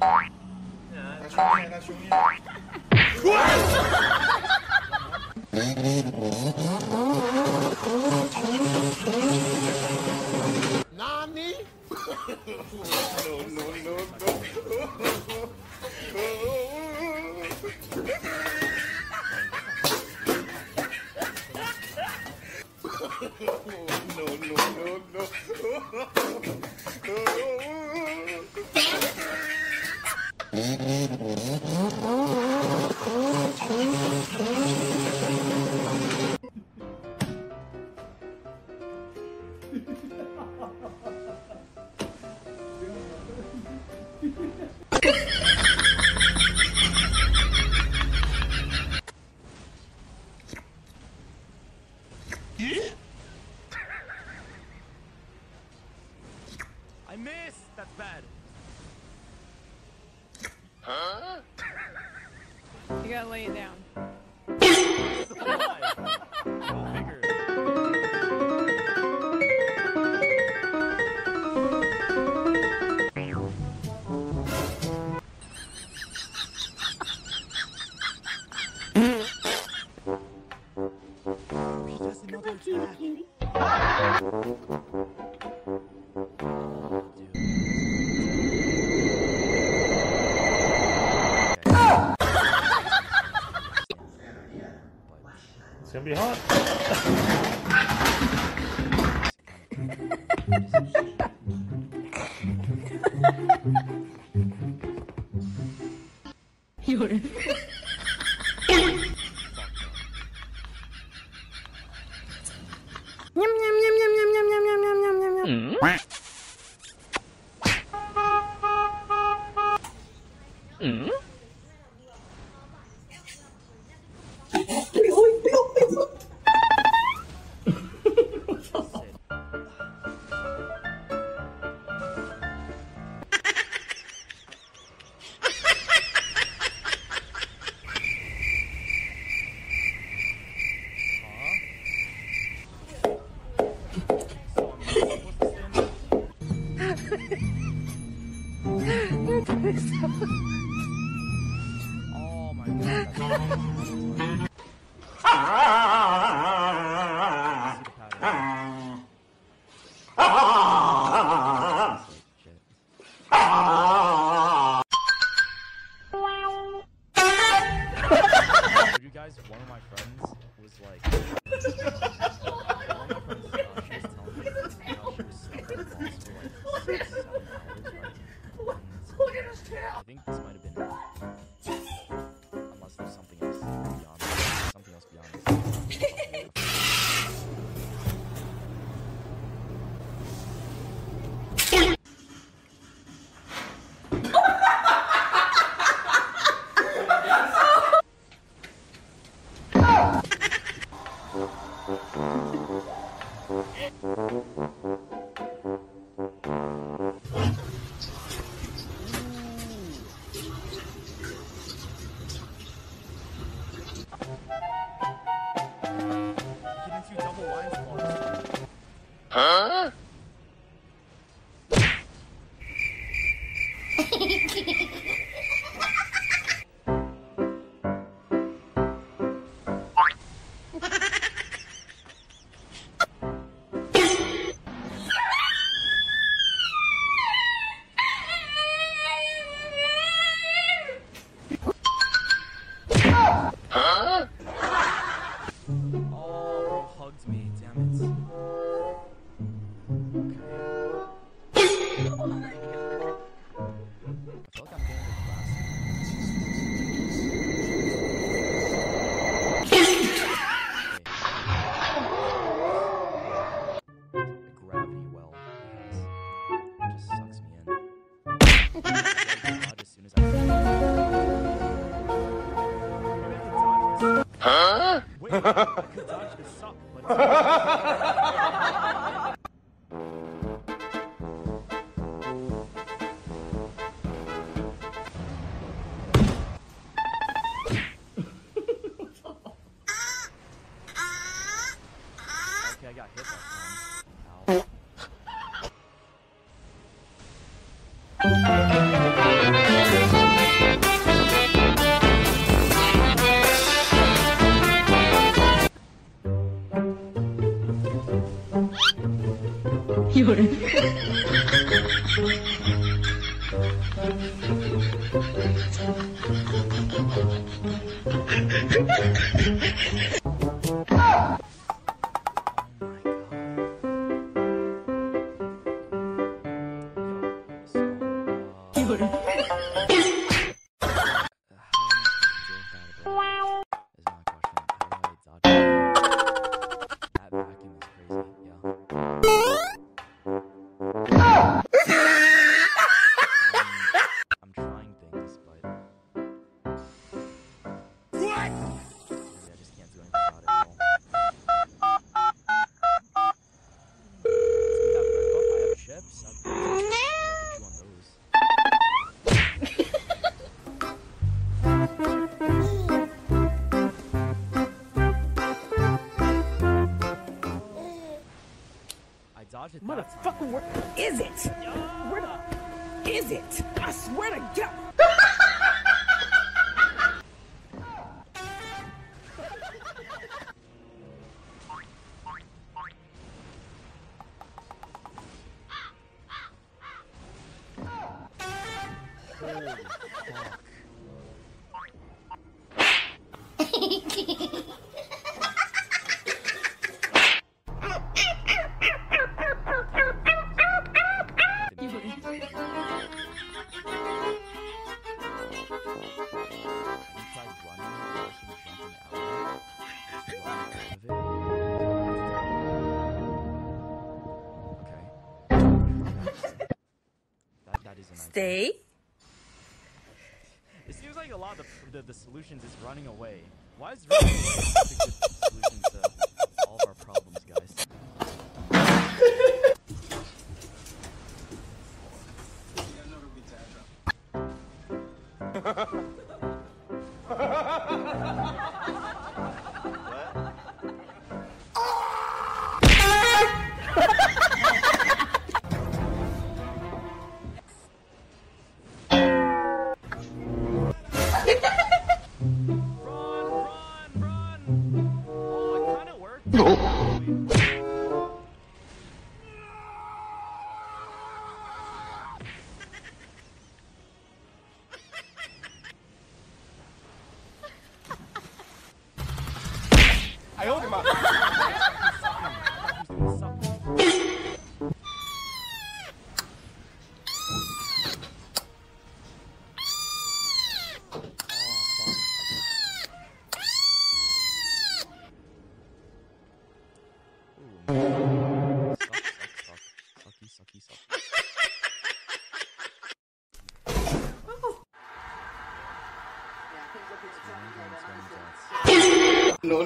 NANI? I miss. That's bad. Huh? You gotta lay it down. She doesn't know that. It's gonna be hot. You're oh my god. You guys, one of my friends was I think this might have been it. Unless there's something else beyond this. Something else beyond huh? Huh? Oh, he hugged me, damn it. Huh? Wait, I could dodge the suck, but okay, I got hit by someone. Ow. 열. Motherfucker, where is it? Where the is it? I swear to God. Stay. It seems like a lot of the solutions is running away. Why is running away such a good solution to all of our problems, guys? I hold him up.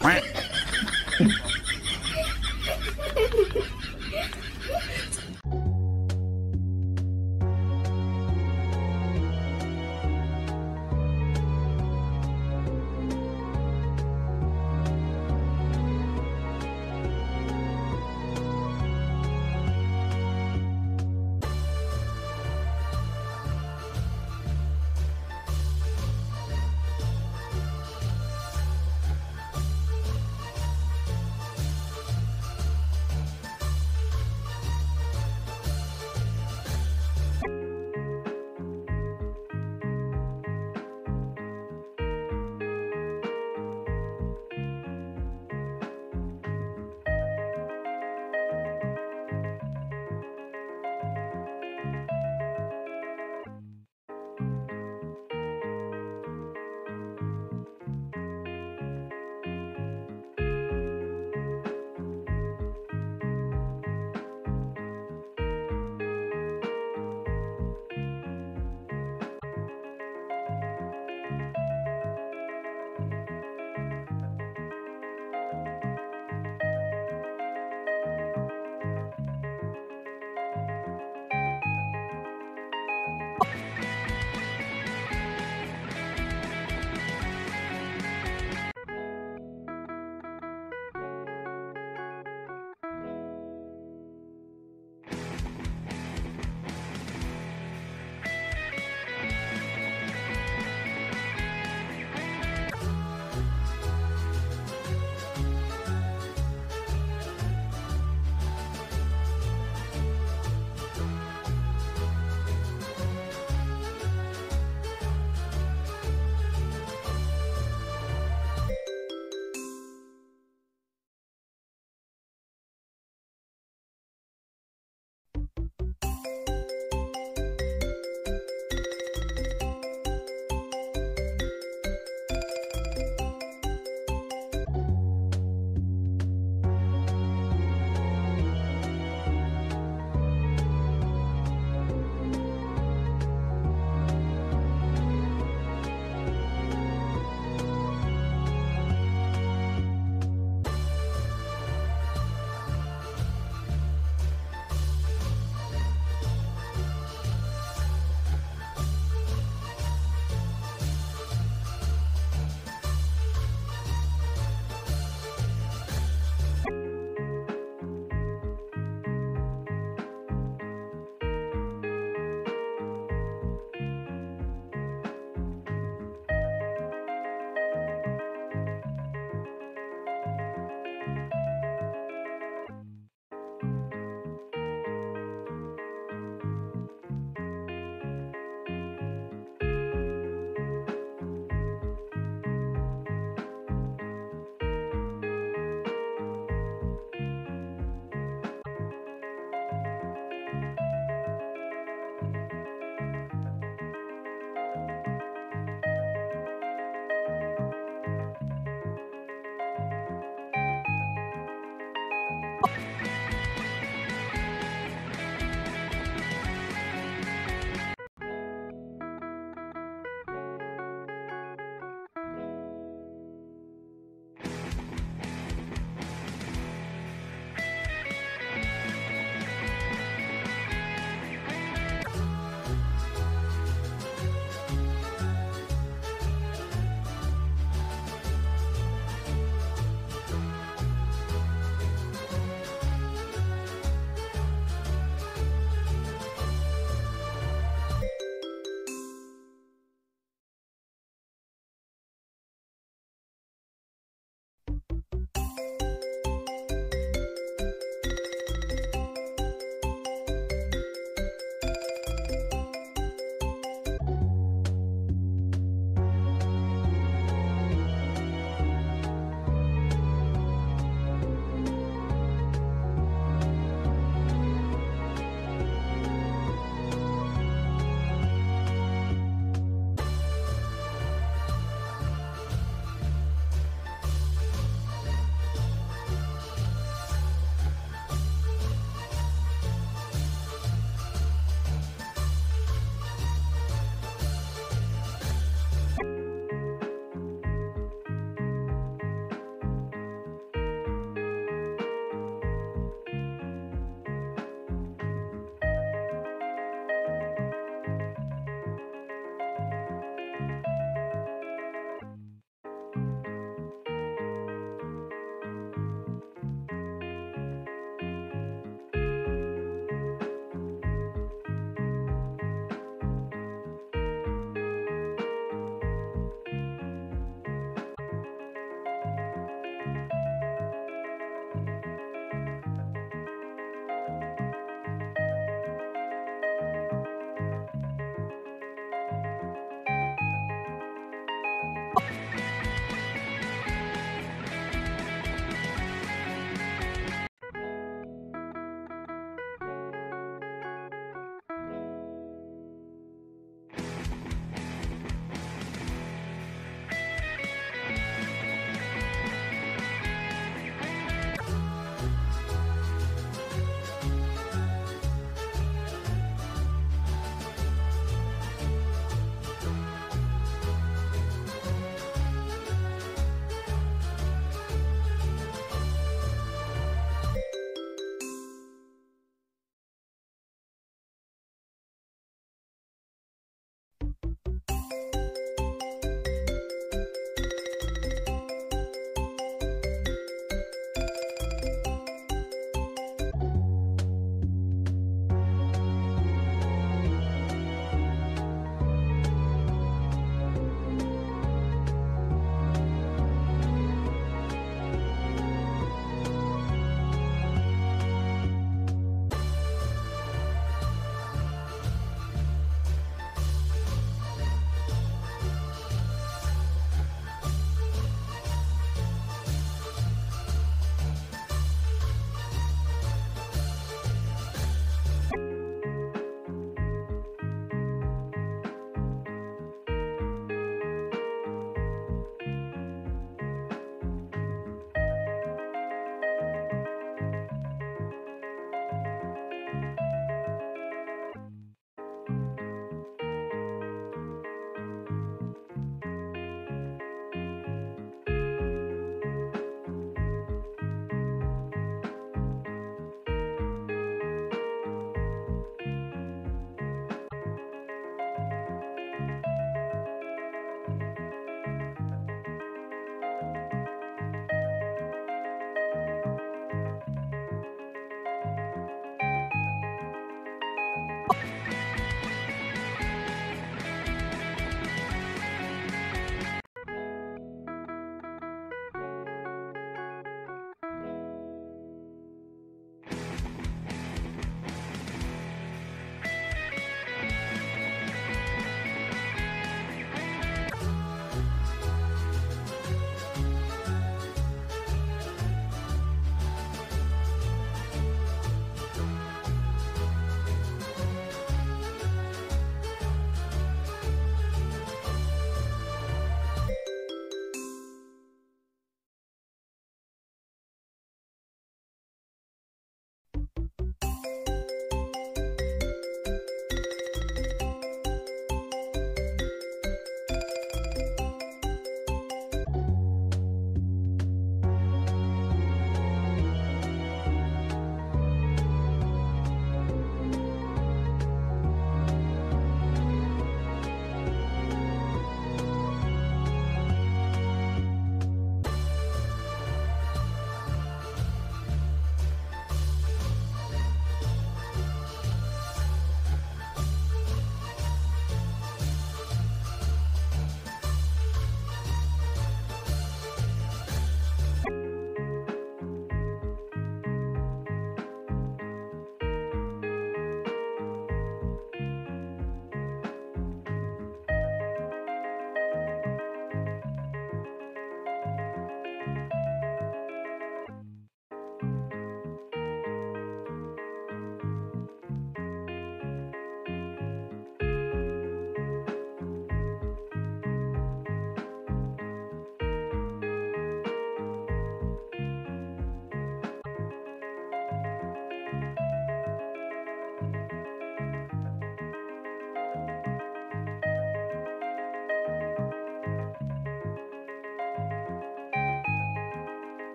Quack.